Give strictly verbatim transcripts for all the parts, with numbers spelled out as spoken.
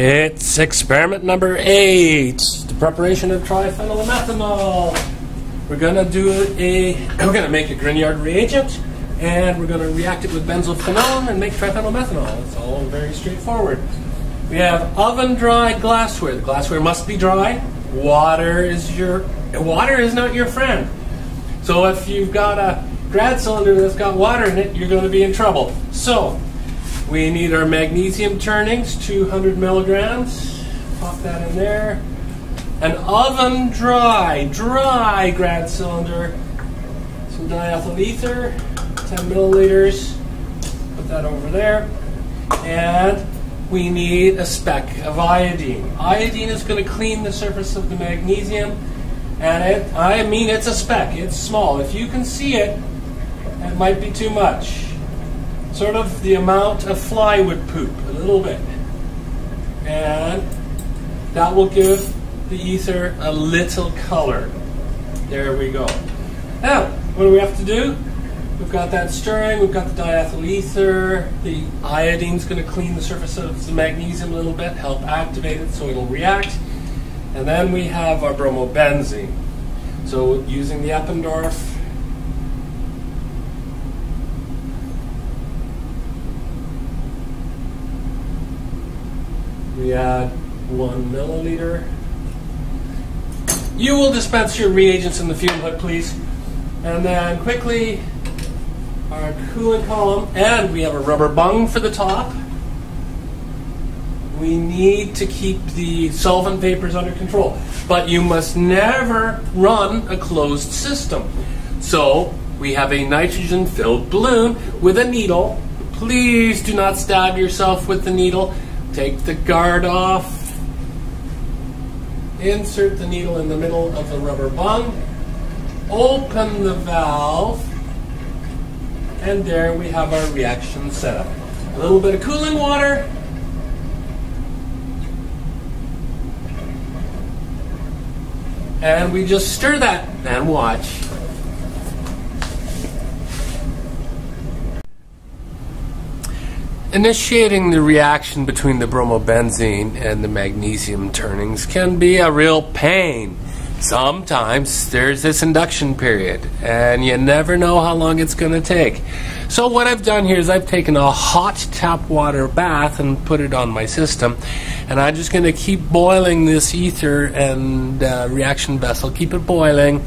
It's experiment number eight, the preparation of triphenylmethanol. We're gonna do a, we're gonna make a Grignard reagent, and we're gonna react it with benzophenone and make triphenylmethanol. It's all very straightforward. We have oven-dried glassware. The glassware must be dry. Water is your, water is not your friend. So if you've got a grad cylinder that's got water in it, you're gonna be in trouble. So we need our magnesium turnings, two hundred milligrams. Pop that in there. An oven dry, dry grad cylinder, some diethyl ether, ten milliliters, put that over there. And we need a speck of iodine. Iodine is going to clean the surface of the magnesium, and it, I mean it's a speck, it's small. If you can see it, it might be too much. Sort of the amount of flywood poop, a little bit. And that will give the ether a little color. There we go. Now, what do we have to do? We've got that stirring, we've got the diethyl ether, the iodine's gonna clean the surface of the magnesium a little bit, help activate it so it'll react. And then we have our bromobenzene. So using the Eppendorf, we add one milliliter. You will dispense your reagents in the fume hood, please. And then quickly, our coolant column, and we have a rubber bung for the top. We need to keep the solvent vapors under control, but you must never run a closed system. So we have a nitrogen-filled balloon with a needle. Please do not stab yourself with the needle. Take the guard off. Insert the needle in the middle of the rubber bung, open the valve, and there we have our reaction set up. A little bit of cooling water, and we just stir that and watch. Initiating the reaction between the bromobenzene and the magnesium turnings can be a real pain. Sometimes there's this induction period, and you never know how long it's going to take. So what I've done here is I've taken a hot tap water bath and put it on my system, and I'm just going to keep boiling this ether and uh, reaction vessel, keep it boiling,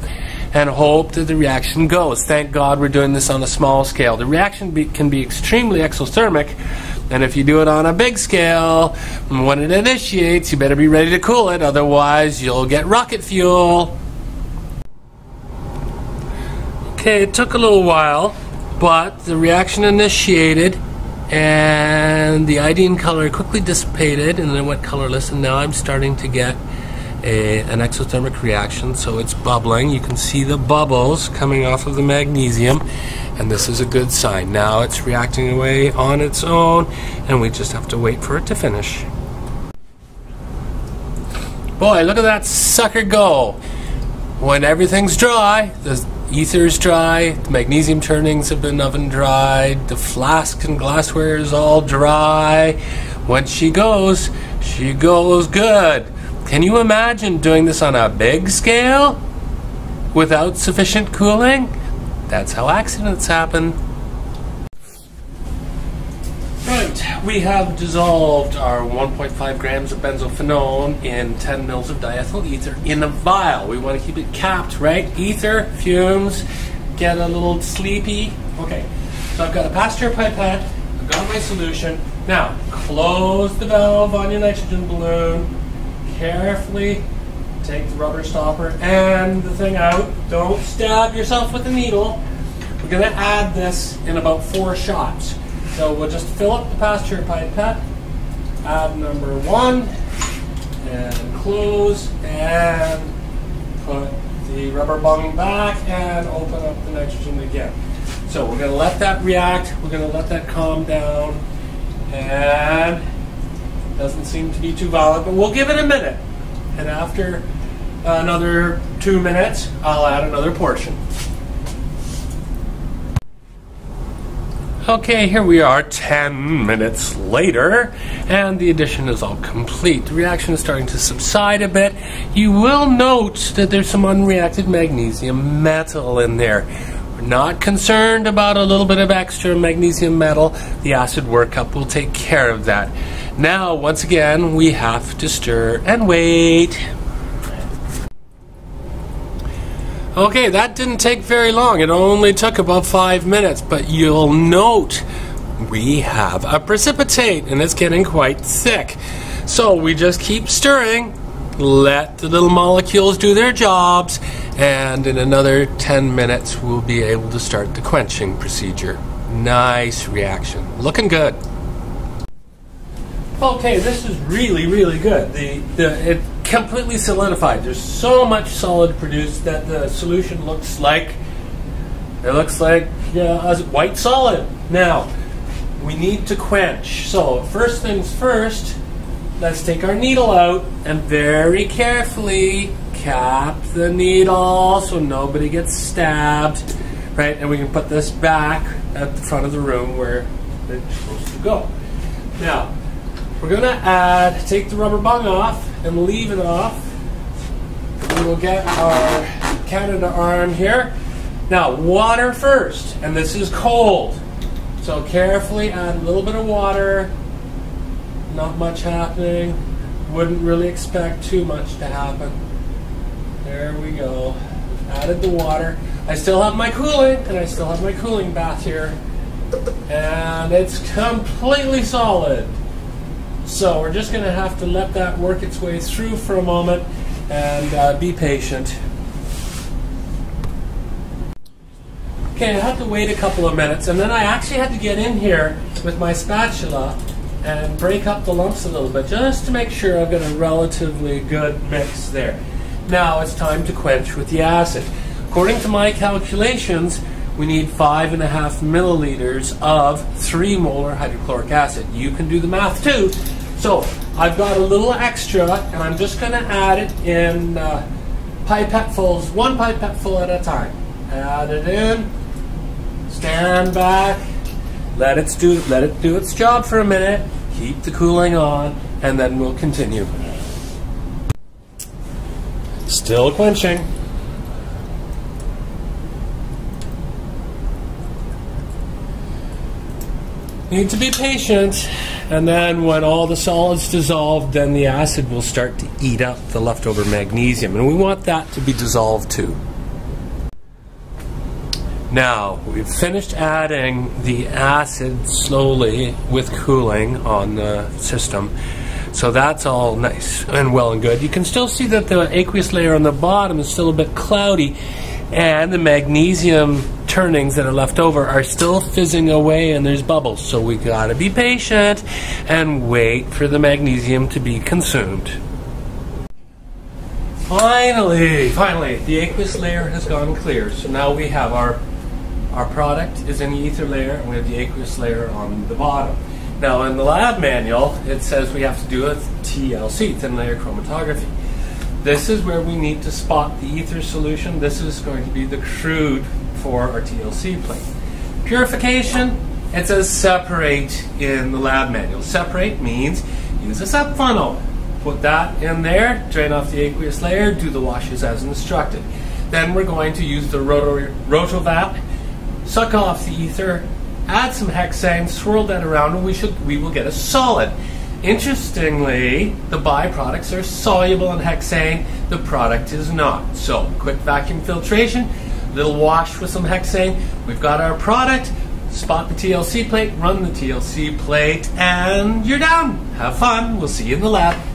and hope that the reaction goes. Thank God we're doing this on a small scale. The reaction be, can be extremely exothermic, and if you do it on a big scale, when it initiates, you better be ready to cool it, otherwise you'll get rocket fuel. Okay, it took a little while, but the reaction initiated, and the iodine color quickly dissipated, and then went colorless, and now I'm starting to get A, an exothermic reaction, so it's bubbling. You can see the bubbles coming off of the magnesium, and this is a good sign. Now it's reacting away on its own, and we just have to wait for it to finish. Boy, look at that sucker go. When everything's dry, the ether's dry, the magnesium turnings have been oven dried, the flask and glassware is all dry. When she goes, she goes good. Can you imagine doing this on a big scale without sufficient cooling? That's how accidents happen. Right, we have dissolved our one point five grams of benzophenone in ten mils of diethyl ether in a vial. We want to keep it capped, right? Ether, fumes, get a little sleepy. Okay, so I've got a Pasteur pipette, I've got my solution. Now, close the valve on your nitrogen balloon. Carefully take the rubber stopper and the thing out. Don't stab yourself with the needle. We're going to add this in about four shots. So we'll just fill up the Pasteur pipette, add number one, and close, and put the rubber bung back, and open up the nitrogen again. So we're going to let that react, we're going to let that calm down, and doesn't seem to be too violent, but we'll give it a minute. And after another two minutes, I'll add another portion. Okay, here we are ten minutes later, and the addition is all complete. The reaction is starting to subside a bit. You will note that there's some unreacted magnesium metal in there. We're not concerned about a little bit of extra magnesium metal. The acid workup will take care of that. Now, once again, we have to stir and wait. Okay, that didn't take very long. It only took about five minutes, but you'll note we have a precipitate, and it's getting quite thick. So we just keep stirring, let the little molecules do their jobs, and in another ten minutes we'll be able to start the quenching procedure. Nice reaction. Looking good. Okay, this is really, really good. The, the, it, completely solidified. There's so much solid produced that the solution looks like it looks like yeah, white solid. Now we need to quench. So first things first, let's take our needle out and very carefully cap the needle so nobody gets stabbed, right? And we can put this back at the front of the room where it's supposed to go. Now we're going to add, take the rubber bung off and leave it off. We will get our Canada arm here. Now, water first, and this is cold. So carefully add a little bit of water. Not much happening. Wouldn't really expect too much to happen. There we go. Added the water. I still have my cooling, and I still have my cooling bath here. And it's completely solid. So we're just going to have to let that work its way through for a moment and uh, be patient. Okay, I had to wait a couple of minutes, and then I actually had to get in here with my spatula and break up the lumps a little bit just to make sure I've got a relatively good mix there. Now it's time to quench with the acid. According to my calculations, we need five and a half milliliters of three molar hydrochloric acid. You can do the math too. So I've got a little extra, and I'm just going to add it in uh, pipettefuls, one pipeteful at a time. Add it in. Stand back. Let it do. Let it do its job for a minute. Keep the cooling on, and then we'll continue. Still quenching. Need to be patient, and then when all the solids dissolve, then the acid will start to eat up the leftover magnesium, and we want that to be dissolved too. Now we've finished adding the acid slowly with cooling on the system, so that's all nice and well and good. You can still see that the aqueous layer on the bottom is still a bit cloudy, and the magnesium turnings that are left over are still fizzing away, and there's bubbles, so we gotta be patient and wait for the magnesium to be consumed. Finally, finally, the aqueous layer has gone clear, so now we have our, our product is in the ether layer, and we have the aqueous layer on the bottom. Now in the lab manual, it says we have to do a T L C, thin layer chromatography. This is where we need to spot the ether solution. This is going to be the crude for our T L C plate. Purification, it says separate in the lab manual. Separate means use a sub funnel. Put that in there, drain off the aqueous layer, do the washes as instructed. Then we're going to use the roto rotovap, suck off the ether, add some hexane, swirl that around, and we, should, we will get a solid. Interestingly, the byproducts are soluble in hexane, the product is not. So, quick vacuum filtration, little wash with some hexane. We've got our product. Spot the T L C plate, run the T L C plate, and you're done. Have fun. We'll see you in the lab.